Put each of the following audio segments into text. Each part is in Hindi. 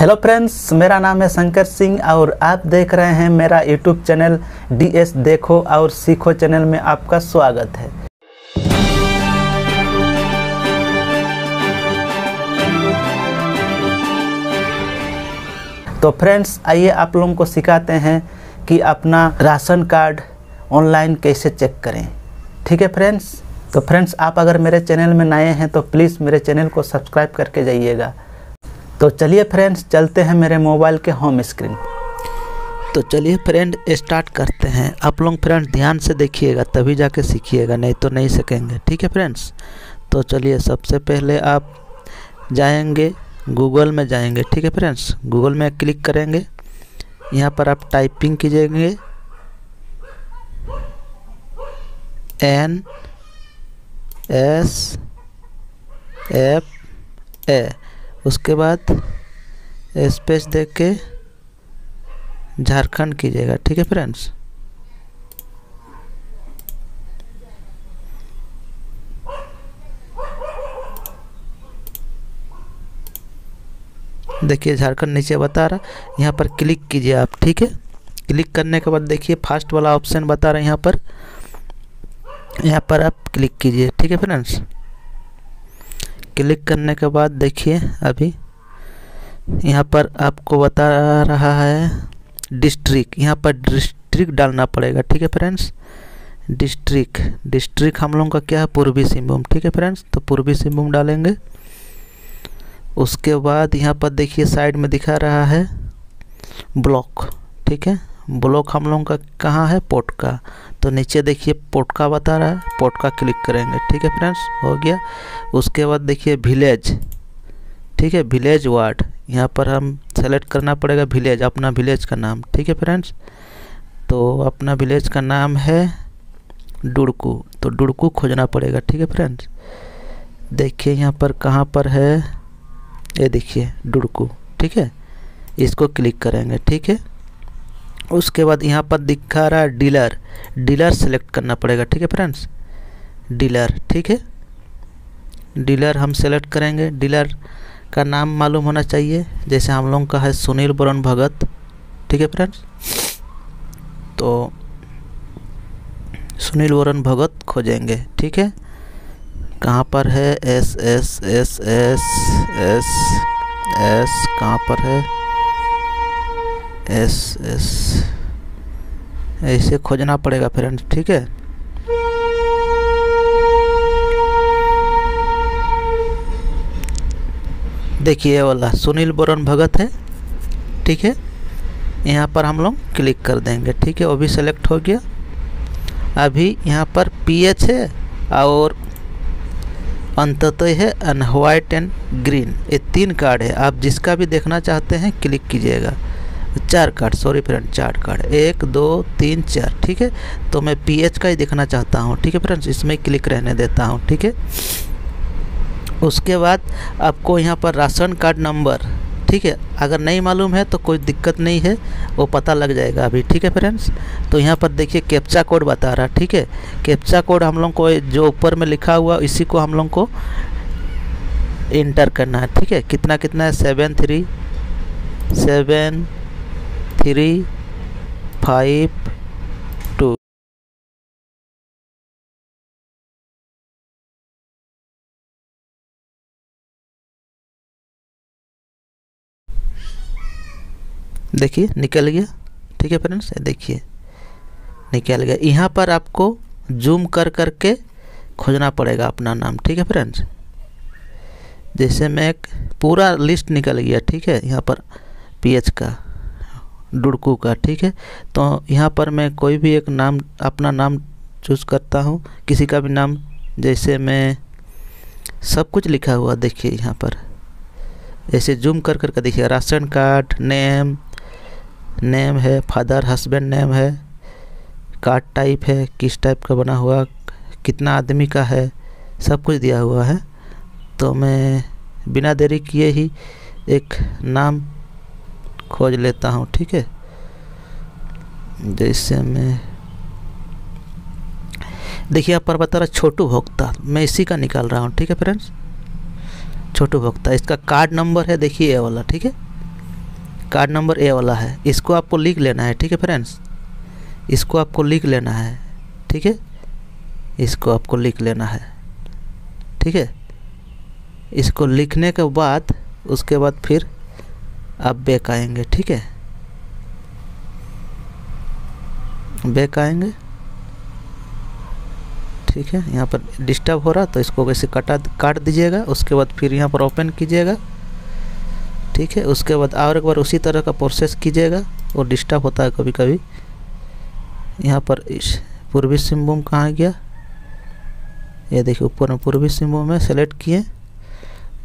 हेलो फ्रेंड्स, मेरा नाम है शंकर सिंह और आप देख रहे हैं मेरा यूट्यूब चैनल डीएस देखो और सीखो चैनल में आपका स्वागत है। तो फ्रेंड्स, आइए आप लोगों को सिखाते हैं कि अपना राशन कार्ड ऑनलाइन कैसे चेक करें। ठीक है फ्रेंड्स। तो फ्रेंड्स, आप अगर मेरे चैनल में नए हैं तो प्लीज़ मेरे चैनल को सब्सक्राइब करके जाइएगा। तो चलिए फ्रेंड्स, चलते हैं मेरे मोबाइल के होम स्क्रीन। तो चलिए फ्रेंड, स्टार्ट करते हैं। आप लोग फ्रेंड्स ध्यान से देखिएगा तभी जाके सीखिएगा, नहीं तो नहीं सीखेंगे। ठीक है फ्रेंड्स। तो चलिए, सबसे पहले आप जाएंगे गूगल में जाएंगे। ठीक है फ्रेंड्स, गूगल में क्लिक करेंगे। यहाँ पर आप टाइपिंग कीजिएंगे NSFA, उसके बाद स्पेस दे के झारखंड कीजिएगा। ठीक है फ्रेंड्स। देखिए झारखंड नीचे बता रहा, यहाँ पर क्लिक कीजिए आप। ठीक है, क्लिक करने के बाद देखिए फर्स्ट वाला ऑप्शन बता रहा है, यहाँ पर आप क्लिक कीजिए। ठीक है फ्रेंड्स। क्लिक करने के बाद देखिए अभी यहाँ पर आपको बता रहा है डिस्ट्रिक्ट, यहाँ पर डिस्ट्रिक्ट डालना पड़ेगा। ठीक है फ्रेंड्स। डिस्ट्रिक्ट हम लोगों का क्या है, पूर्वी सिंहभूम। ठीक है फ्रेंड्स। तो पूर्वी सिंहभूम डालेंगे। उसके बाद यहाँ पर देखिए साइड में दिखा रहा है ब्लॉक। ठीक है, ब्लॉक हम लोगों का कहाँ है, पोटका। तो नीचे देखिए पोटका बता रहा है, पोटका क्लिक करेंगे। ठीक है फ्रेंड्स, हो गया। उसके बाद देखिए विलेज। ठीक है, विलेज वार्ड, यहाँ पर हम सेलेक्ट करना पड़ेगा विलेज, अपना विलेज का नाम। ठीक है फ्रेंड्स। तो अपना विलेज का नाम है डुड़कू, तो डुड़कू खोजना पड़ेगा। ठीक है फ्रेंड्स। देखिए यहाँ पर कहाँ पर है, ये देखिए डुड़कू। ठीक है, इसको क्लिक करेंगे। ठीक है। उसके बाद यहाँ पर दिखा रहा है डीलर, डीलर सेलेक्ट करना पड़ेगा। ठीक है फ्रेंड्स, डीलर। ठीक है, डीलर हम सेलेक्ट करेंगे। डीलर का नाम मालूम होना चाहिए, जैसे हम लोगों का है सुनील वरण भगत। ठीक है फ्रेंड्स। तो सुनील वरण भगत खोजेंगे। ठीक है, कहाँ पर है, S कहाँ पर है, S ऐसे खोजना पड़ेगा फ्रेंड्स। ठीक है। देखिए ये वाला सुनील वरण भगत है। ठीक है, यहाँ पर हम लोग क्लिक कर देंगे। ठीक है, वो भी सेलेक्ट हो गया। अभी यहाँ पर PH है और अंततः है अन व्हाइट एंड ग्रीन, ये 3 कार्ड है। आप जिसका भी देखना चाहते हैं क्लिक कीजिएगा। 4 कार्ड, सॉरी फ्रेंड, 4 कार्ड, 1 2 3 4। ठीक है, तो मैं PH का ही देखना चाहता हूँ। ठीक है फ्रेंड्स, इसमें क्लिक रहने देता हूँ। ठीक है। उसके बाद आपको यहाँ पर राशन कार्ड नंबर, ठीक है, अगर नहीं मालूम है तो कोई दिक्कत नहीं है, वो पता लग जाएगा अभी। ठीक है फ्रेंड्स। तो यहाँ पर देखिए कैप्चा कोड बता रहा है। ठीक है, कैप्चा कोड हम लोग को जो ऊपर में लिखा हुआ इसी को हम लोग को इंटर करना है। ठीक है, कितना है, 7 3 7 3 5 2। देखिए निकल गया। ठीक है फ्रेंड्स, देखिए निकल गया। यहाँ पर आपको जूम कर करके खोजना पड़ेगा अपना नाम। ठीक है फ्रेंड्स, जैसे मैं एक पूरा लिस्ट निकल गया। ठीक है, यहाँ पर PH का, डुड़कू का। ठीक है, तो यहाँ पर मैं कोई भी एक नाम, अपना नाम चूज़ करता हूँ, किसी का भी नाम। जैसे मैं सब कुछ लिखा हुआ, देखिए यहाँ पर ऐसे जूम कर करके देखिए, राशन कार्ड नेम है, फादर हस्बैंड नेम है, कार्ड टाइप है, किस टाइप का बना हुआ, कितना आदमी का है, सब कुछ दिया हुआ है। तो मैं बिना देरी किए ही एक नाम खोज लेता हूँ। ठीक है, जैसे मैं देखिए यहाँ पर बता रहा छोटू भोक्ता, मैं इसी का निकाल रहा हूँ। ठीक है फ्रेंड्स, छोटू भोक्ता, इसका कार्ड नंबर है, देखिए ये वाला। ठीक है, कार्ड नंबर ए वाला है, इसको आपको लिख लेना है। ठीक है फ्रेंड्स, इसको आपको लिख लेना है। ठीक है, इसको आपको लिख लेना है। ठीक है, इसको लिखने के बाद उसके बाद फिर आप बैक आएंगे। ठीक है, बैक आएंगे। ठीक है, यहाँ पर डिस्टर्ब हो रहा तो इसको कैसे काट दीजिएगा। उसके बाद फिर यहाँ पर ओपन कीजिएगा। ठीक है, उसके बाद और एक बार उसी तरह का प्रोसेस कीजिएगा। और डिस्टर्ब होता है कभी कभी। यहाँ पर पूर्वी सिंहभूम कहाँ गया, ये देखिए ऊपर में पूर्वी सिंहभूम में सेलेक्ट किए।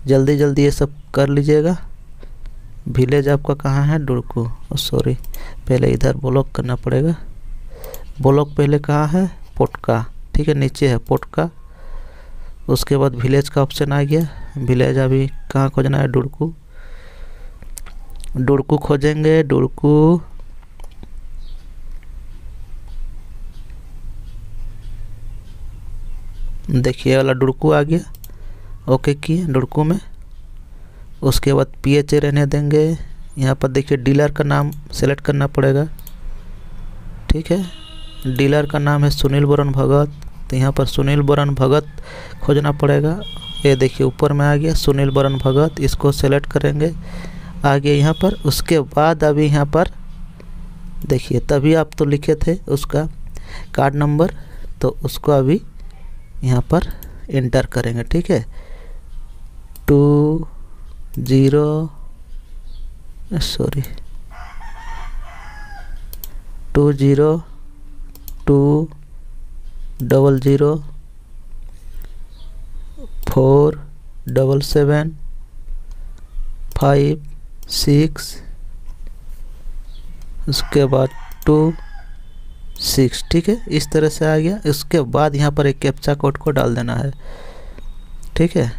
जल्दी जल्दी ये सब कर लीजिएगा। विलेज आपका कहाँ है, डुड़कू। सॉरी, पहले इधर ब्लॉक करना पड़ेगा। ब्लॉक पहले कहाँ है, पोटका। ठीक है, नीचे है पोटका। उसके बाद विलेज का ऑप्शन आ गया। विलेज अभी कहाँ खोजना है, डुड़कू। डुड़कू खोजेंगे। डुड़कू देखिए वाला डुड़कू आ गया। ओके किए डुड़कू में। उसके बाद पीएच रहने देंगे। यहाँ पर देखिए डीलर का नाम सेलेक्ट करना पड़ेगा। ठीक है, डीलर का नाम है सुनील वरण भगत। तो यहाँ पर सुनील वरण भगत खोजना पड़ेगा। ये देखिए ऊपर में आ गया सुनील वरण भगत, इसको सेलेक्ट करेंगे। आ गया यहाँ पर। उसके बाद अभी यहाँ पर देखिए, तभी आप तो लिखे थे उसका कार्ड नंबर, तो उसको अभी यहाँ पर एंटर करेंगे। ठीक है, 2020004775 6 उसके बाद 26। ठीक है, इस तरह से आ गया। उसके बाद यहाँ पर एक कैप्चा कोड को डाल देना है। ठीक है,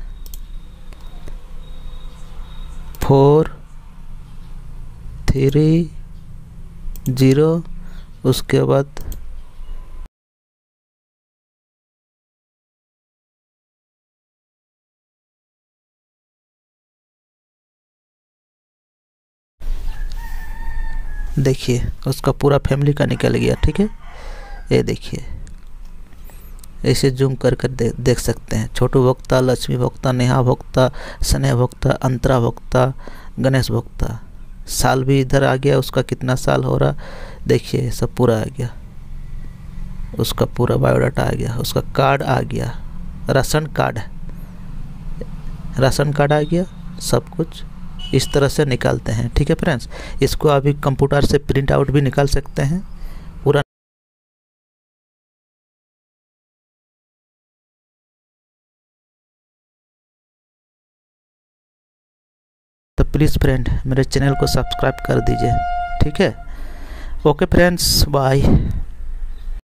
430 उसके बाद 26। देखिए उसका पूरा फैमिली का निकल गया। ठीक है, ये देखिए ऐसे जूम कर कर देख सकते हैं। छोटू भोक्ता, लक्ष्मी भोक्ता, नेहा भोक्ता, स्नेह भोक्ता, अंतरा भोक्ता, गणेश भोक्ता। साल भी इधर आ गया, उसका कितना साल हो रहा देखिए, सब पूरा आ गया। उसका पूरा बायोडाटा आ गया। उसका कार्ड आ गया, राशन कार्ड, राशन कार्ड आ गया। सब कुछ इस तरह से निकालते हैं। ठीक है फ्रेंड्स, इसको अभी कंप्यूटर से प्रिंट आउट भी निकाल सकते हैं। पूरा तो प्लीज़ फ्रेंड मेरे चैनल को सब्सक्राइब कर दीजिए। ठीक है, ओके फ्रेंड्स, बाय।